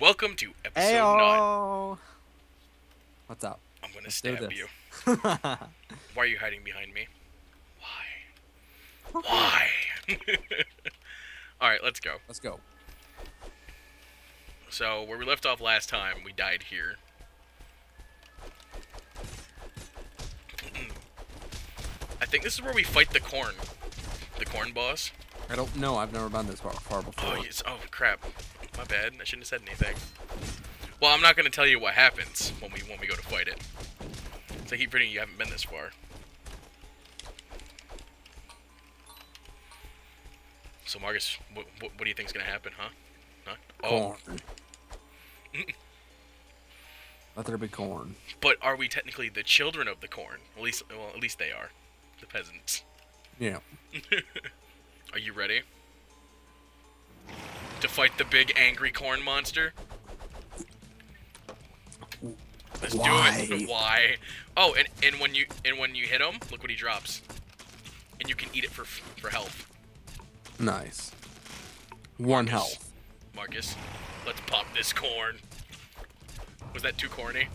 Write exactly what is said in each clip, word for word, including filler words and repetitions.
Welcome to episode Ayo. nine. What's up? I'm gonna Let's stab you. Why are you hiding behind me? Why? Why? All right, let's go. Let's go. So where we left off last time, we died here. I think this is where we fight the corn, the corn boss. I don't know. I've never been this far, far before. Oh, yes. Oh, crap. My bad. I shouldn't have said anything. Well, I'm not going to tell you what happens when we when we go to fight it. So I keep reading you haven't been this far. So, Marcus, what, what, what do you think is going to happen, huh? Huh? Oh. Corn. Let there be corn. But are we technically the children of the corn? At least, well, at least they are. The peasants. Yeah. Are you ready to fight the big angry corn monster? Let's Why? do it. Why? Oh, and and when you and when you hit him, look what he drops, and you can eat it for for health. Nice. One Marcus, health. Marcus, let's pop this corn. Was that too corny?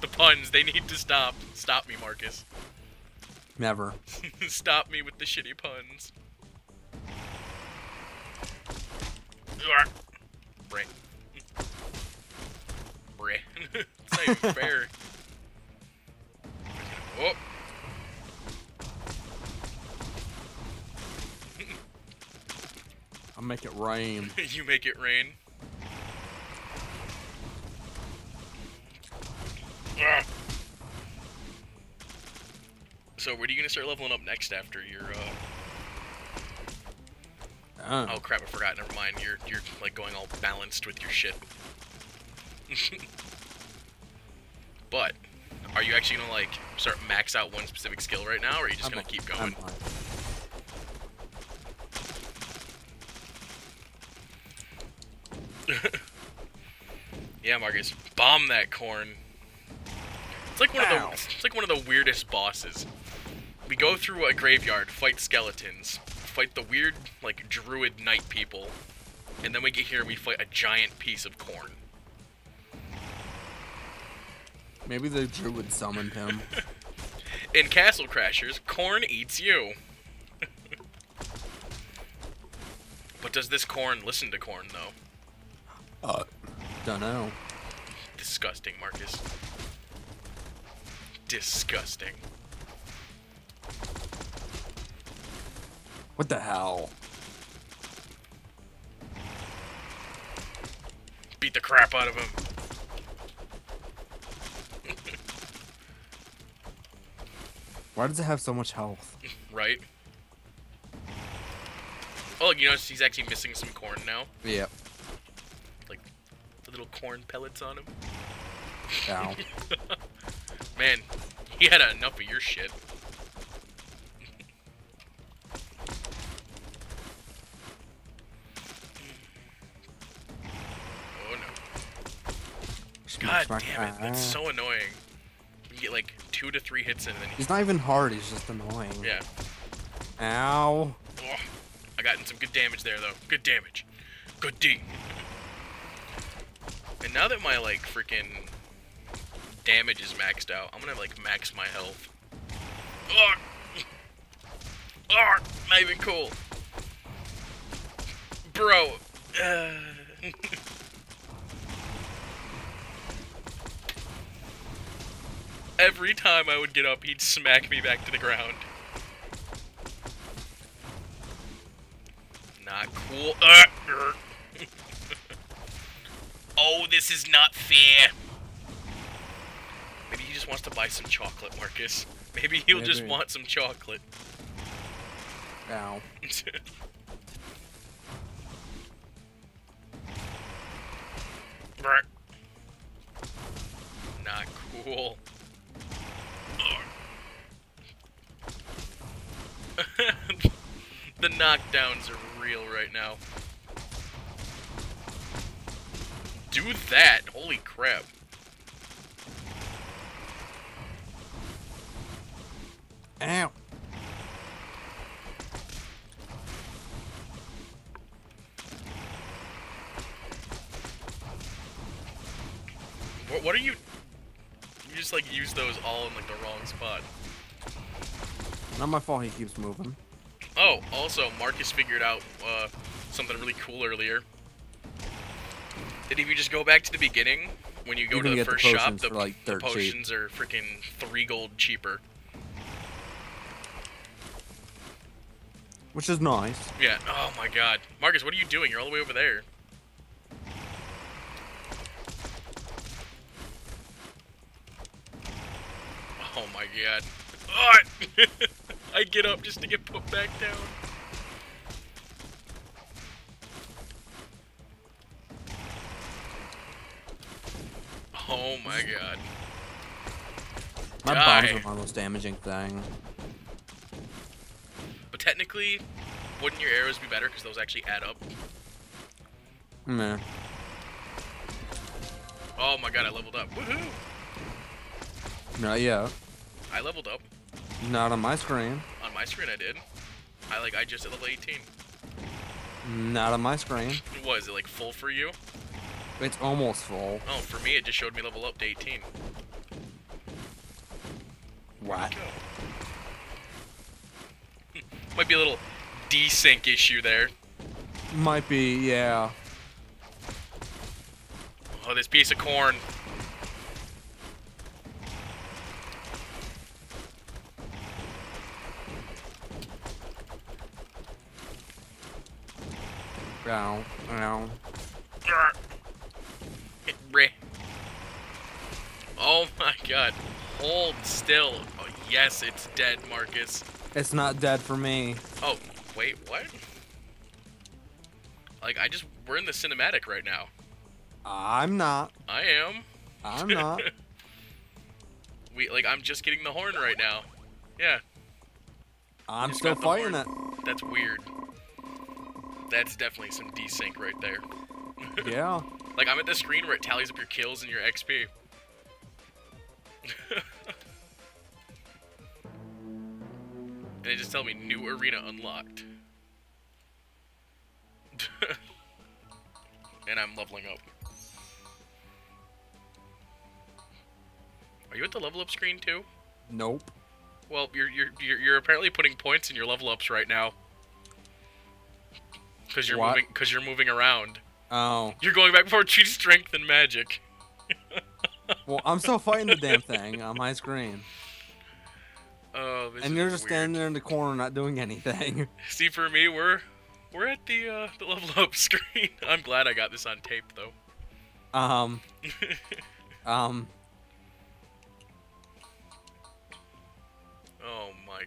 The puns, they need to stop. Stop me, Marcus. Never. Stop me with the shitty puns. Right. Right. It's not even fair. Oh. I'll make it rain. You make it rain. Ugh. So, where are you gonna start leveling up next after your? Uh... Oh. oh crap! I forgot. Never mind. You're you're like going all balanced with your shit. But are you actually gonna like start max out one specific skill right now, or are you just I'm gonna like, keep going? I'm Yeah, Marcus, bomb that corn. It's like one Ow. of the it's like one of the weirdest bosses. We go through a graveyard, fight skeletons, fight the weird like druid knight people, and then we get here and we fight a giant piece of corn. Maybe the druid summoned him. In Castle Crashers, corn eats you. But does this corn listen to corn though? Uh, don't know. Disgusting, Marcus. Disgusting. What the hell? Beat the crap out of him. Why does it have so much health? Right? Oh, you notice he's actually missing some corn now? Yeah. Like, the little corn pellets on him. Ow. Man, he had enough of your shit. God damn it, that's so annoying. You get like two to three hits and then he's not even hard, he's just annoying. Yeah. Ow. Oh, I got in some good damage there though. Good damage. Good D. And now that my like freaking damage is maxed out, I'm gonna like max my health. Oh, oh not even cool. Bro. Uh. Every time I would get up, he'd smack me back to the ground. Not cool. Uh, uh. Oh, this is not fair. Maybe he just wants to buy some chocolate, Marcus. Maybe he'll Maybe. just want some chocolate. Ow. Not cool. The knockdowns are real right now. Do that! Holy crap. Ow. What, what are you... You just, like, use those all in, like, the wrong spot. Not my fault he keeps moving. Oh, also, Marcus figured out uh, something really cool earlier. That if you just go back to the beginning, when you go to the first shop, the, like, the potions are freaking three gold cheaper. Which is nice. Yeah. Oh my god. Marcus, what are you doing? You're all the way over there. Oh my god. Oh! I get up just to get put back down. Oh my god. My Die. bombs are my most damaging thing. But technically, wouldn't your arrows be better? Because those actually add up. Nah. Oh my god, I leveled up. Woohoo! Not yet. I leveled up. Not on my screen. On my screen I did. I like I just at level eighteen. Not on my screen. What, is it like full for you? It's almost full. Oh, for me it just showed me level up to eighteen. What? Might be a little desync issue there. Might be, yeah. Oh, this piece of corn. Ow, ow. Oh my god. Hold still. Oh, yes, it's dead, Marcus. It's not dead for me. Oh, wait, what? Like, I just... We're in the cinematic right now. I'm not. I am. I'm not. we Like, I'm just getting the horn right now. Yeah. I'm just still fighting it. That's weird. That's definitely some desync right there. Yeah. Like, I'm at the screen where it tallies up your kills and your X P. And it just tells me new arena unlocked. And I'm leveling up. Are you at the level up screen too? Nope. Well, you're you're you're, you're apparently putting points in your level ups right now. Cause you're what? moving. Cause you're moving around. Oh. You're going back and forth between strength and magic. Well, I'm still fighting the damn thing on my screen. Oh, this and you're just weird. Standing there in the corner, not doing anything. See, for me, we're we're at the uh, the level up screen. I'm glad I got this on tape, though. Um. um. Oh my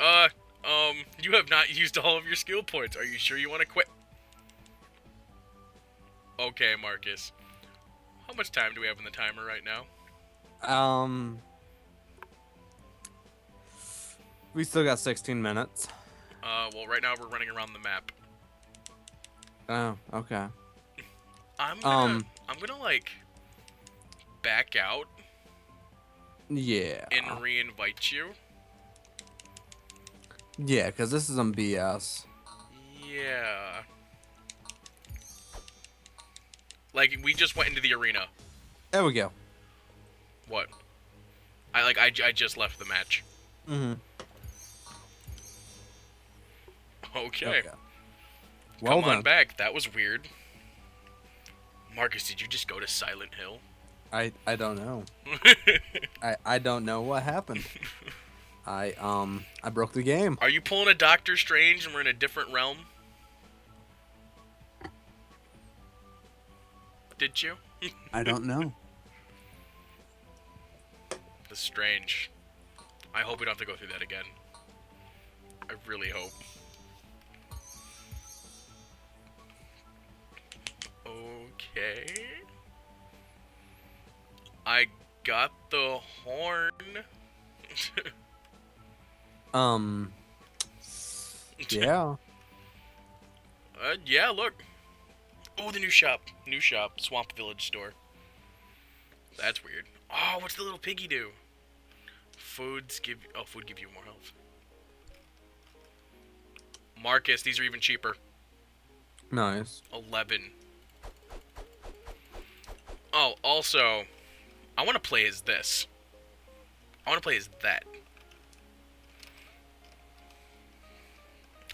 god. Uh. Um. You have not used all of your skill points. Are you sure you want to quit? Okay, Marcus. How much time do we have on the timer right now? Um, we still got sixteen minutes. Uh, well, right now we're running around the map. Oh, okay. I'm gonna, um, I'm gonna like back out. Yeah. And re-invite you. Yeah, cause this is some B S. Yeah. Like we just went into the arena. There we go. What? I like. I, I just left the match. Mm-hmm. Okay. okay. Well Come done. on back. That was weird. Marcus, did you just go to Silent Hill? I I don't know. I I don't know what happened. I um I broke the game. Are you pulling a Doctor Strange and we're in a different realm? Did you? I don't know. That's strange. I hope we don't have to go through that again. I really hope. Okay. I got the horn. um. Yeah. uh, yeah, look. Oh, the new shop. New shop. Swamp Village store. That's weird. Oh, what's the little piggy do? Foods give... Oh, food give you more health. Marcus, these are even cheaper. Nice. eleven. Oh, also, I want to play as this. I want to play as that.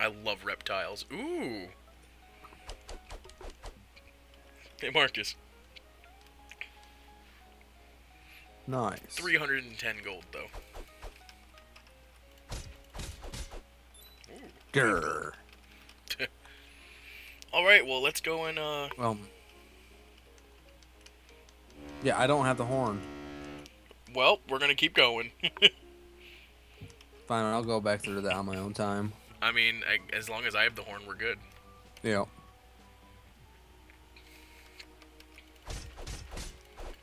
I love reptiles. Ooh. Hey, Marcus. Nice. three hundred ten gold, though. Ooh. Grr. Alright, well, let's go and, uh... Well... Yeah, I don't have the horn. Well, we're gonna keep going. Fine, I'll go back through that on my own time. I mean, I, as long as I have the horn, we're good. Yeah.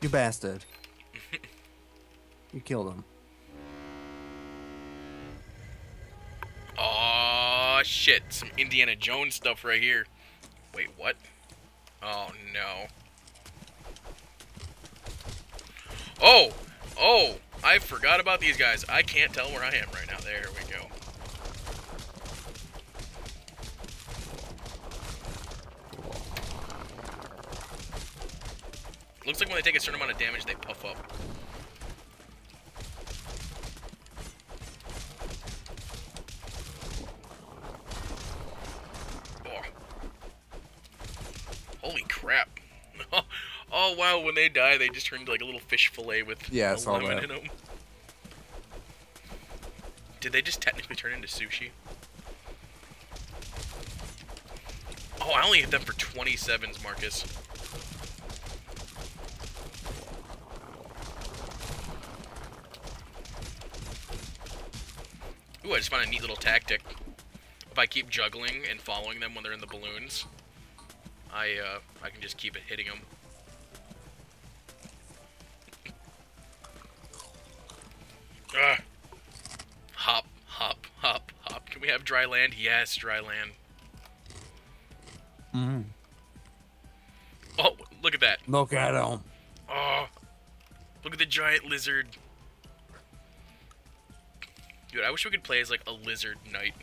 You bastard. You killed him. Aw, oh, shit. Some Indiana Jones stuff right here. Wait, what? Oh, no. Oh! Oh! I forgot about these guys. I can't tell where I am right now. There we go. Looks like when they take a certain amount of damage, they puff up. Oh, wow, when they die, they just turn into, like, a little fish fillet with yeah, a lemon that. in them. Did they just technically turn into sushi? Oh, I only hit them for twenty-sevens, Marcus. Ooh, I just found a neat little tactic. If I keep juggling and following them when they're in the balloons, I, uh, I can just keep it hitting them. Ugh. Hop, hop, hop, hop. Can we have dry land? Yes, dry land. Mm-hmm. Oh, look at that. Look at him. Oh, look at the giant lizard. Dude, I wish we could play as, like, a lizard knight.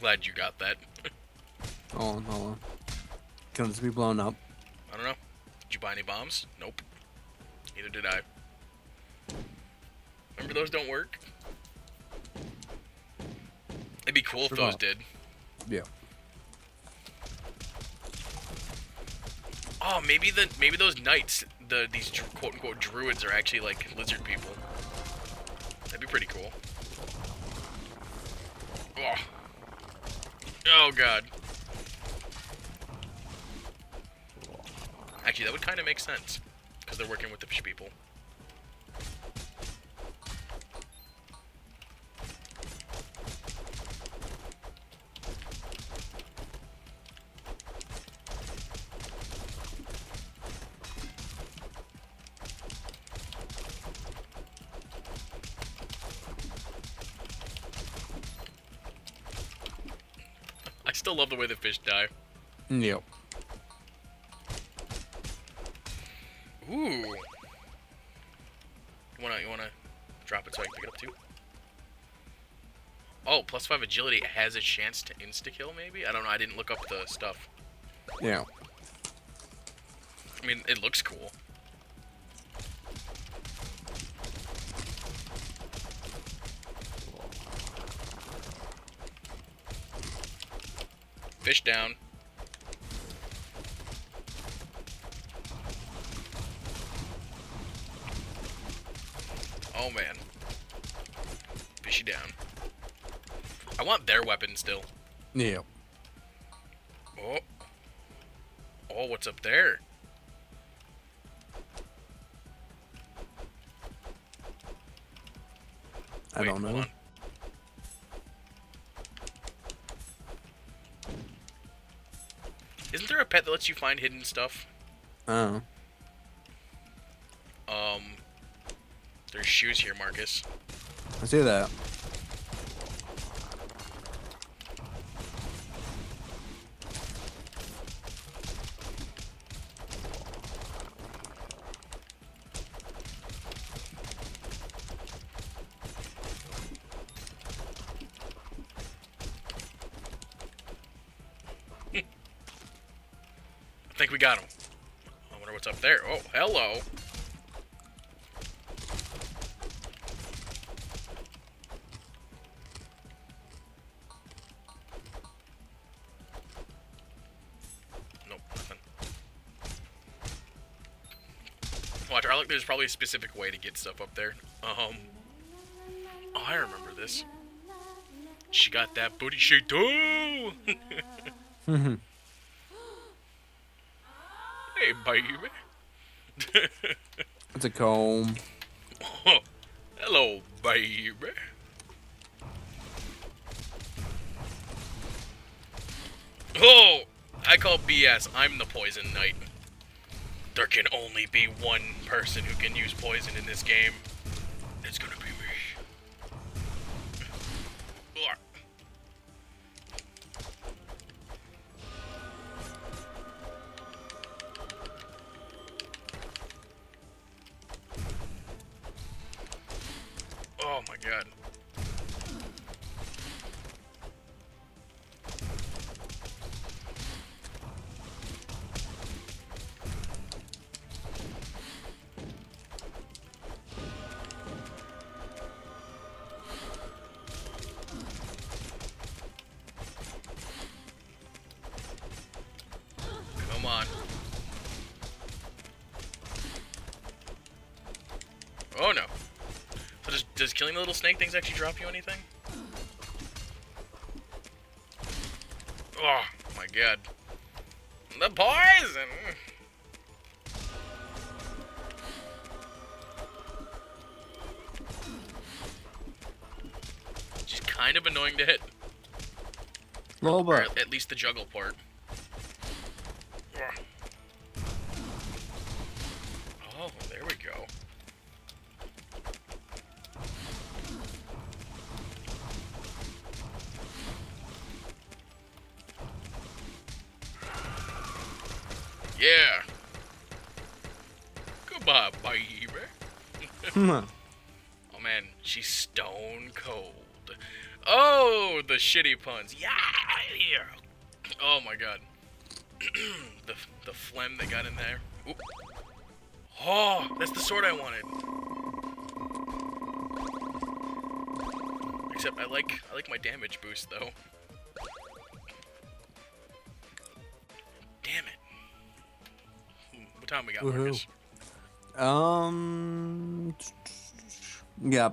Glad you got that. Oh, no. Can this be blown up? I don't know. Did you buy any bombs? Nope. Neither did I. Remember those don't work? It'd be cool sure if those not. did. Yeah. Oh, maybe the maybe those knights, the these quote unquote druids, are actually like lizard people. That'd be pretty cool. Oh. Oh, God. Actually, that would kind of make sense, because they're working with the fish people. Still love the way the fish die. Yep. Ooh. You wanna you wanna drop it so I can pick it up too? Oh, plus five agility has a chance to insta kill maybe? I don't know, I didn't look up the stuff. Yeah. I mean, it looks cool. Fish down. Oh, man. Fishy down. I want their weapon still. Yeah. Oh. Oh, what's up there? I Wait, don't know. Hold on. Isn't there a pet that lets you find hidden stuff? Oh. Um. There's shoes here, Marcus. I see that. I think we got him. I wonder what's up there. Oh, hello. Nope, nothing. Watch, I look, there's probably a specific way to get stuff up there. Um, oh, I remember this. She got that booty shake too. Mm-hmm. Hey, baby. It's a comb. Oh, hello, baby. Oh, I call B S. I'm the poison knight. There can only be one person who can use poison in this game. It's gonna be me. Oh my god. Come on. Oh no. Does, does killing the little snake things actually drop you anything? Oh my god. The poison! She's kind of annoying to hit. Little bit. At least the juggle part. Oh, there we go. Yeah. Goodbye, baby. Oh man, she's stone cold. Oh, the shitty puns. Yeah, yeah. Oh my god. the the phlegm they got in there. Oop. Oh, that's the sword I wanted. Except I like I like my damage boost though. Damn it. What time we got, Marcus? Um, yeah,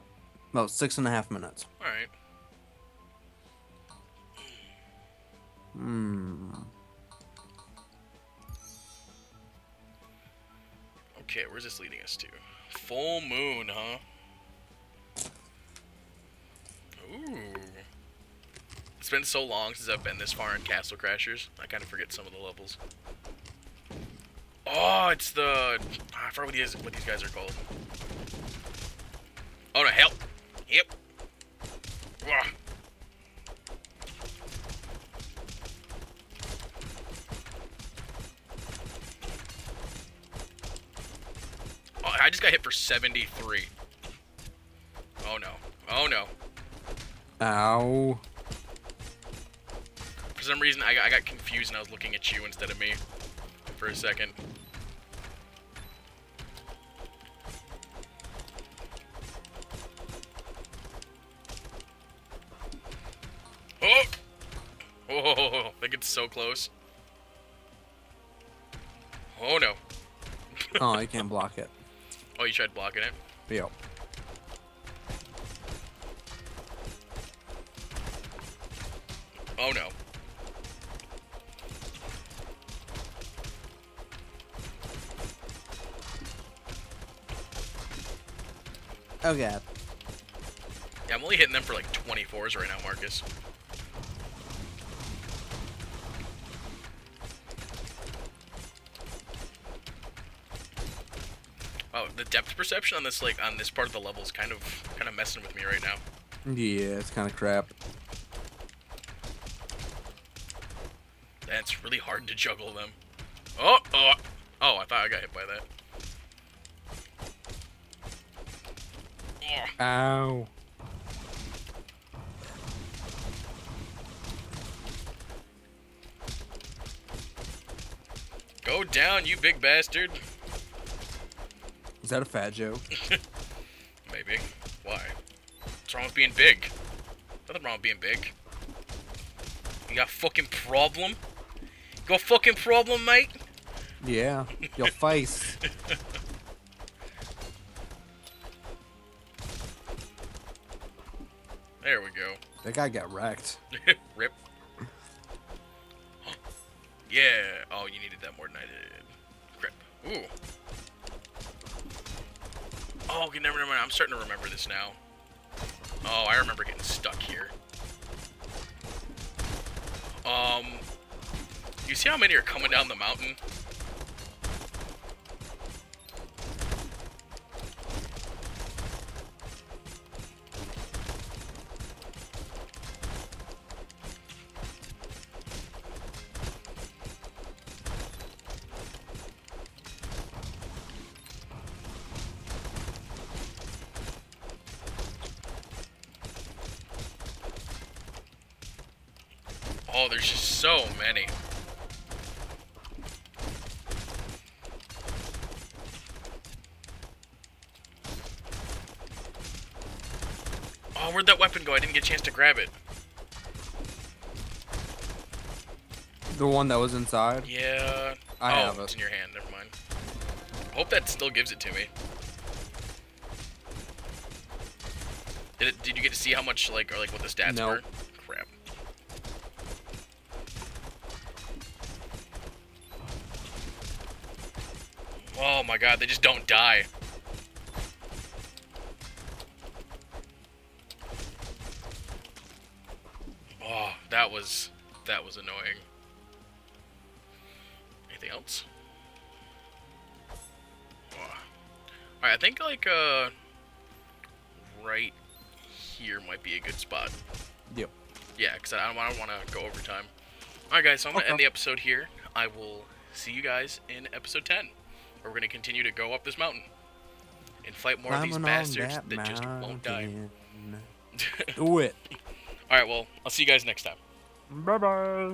about six and a half minutes. All right. Hmm. Okay, where's this leading us to? Full moon, huh? Ooh. It's been so long since I've been this far in Castle Crashers. I kind of forget some of the levels. Oh, it's the... I forgot what these, what these guys are called. Oh, no, help. Yep. Ugh. Oh, I just got hit for seventy-three. Oh, no. Oh, no. Ow. For some reason, I got, I got confused and I was looking at you instead of me for a second. Oh! Oh, that gets so close. Oh no. Oh, I can't block it. Oh, you tried blocking it? Yep. Oh no. Oh god. Yeah, I'm only hitting them for like twenty-fours right now, Marcus. Wow, the depth perception on this, like, on this part of the level is kind of kind of messing with me right now. Yeah, it's kind of crap. That's really hard to juggle them. Oh, oh, oh! I thought I got hit by that. Oh. Ow. Go down, you big bastard. Is that a fat joke? Maybe. Why? What's wrong with being big? Nothing wrong with being big. You got a fucking problem? You got a fucking problem, mate? Yeah. Your face. There we go. That guy got wrecked. Rip. Yeah. Oh, you needed that more than I did. Crap. Ooh. Oh, okay, never, never mind. I'm starting to remember this now. Oh, I remember getting stuck here. Um, you see how many are coming down the mountain? Oh, there's just so many. Oh, where'd that weapon go? I didn't get a chance to grab it. The one that was inside? Yeah. I have it. It's in your hand. Never mind. I hope that still gives it to me. Did it, did you get to see how much, like, or like what the stats no. were? Crap. Oh my god, they just don't die. Oh, that was that was annoying. Anything else? Oh. All right, I think like uh right here might be a good spot. Yep. Yeah, because I don't, I don't want to go overtime. All right, guys, so I'm gonna okay. end the episode here. I will see you guys in episode ten. Or we're going to continue to go up this mountain and fight more Climbing of these bastards that, that just won't die. Do it. All right, well, I'll see you guys next time. Bye-bye.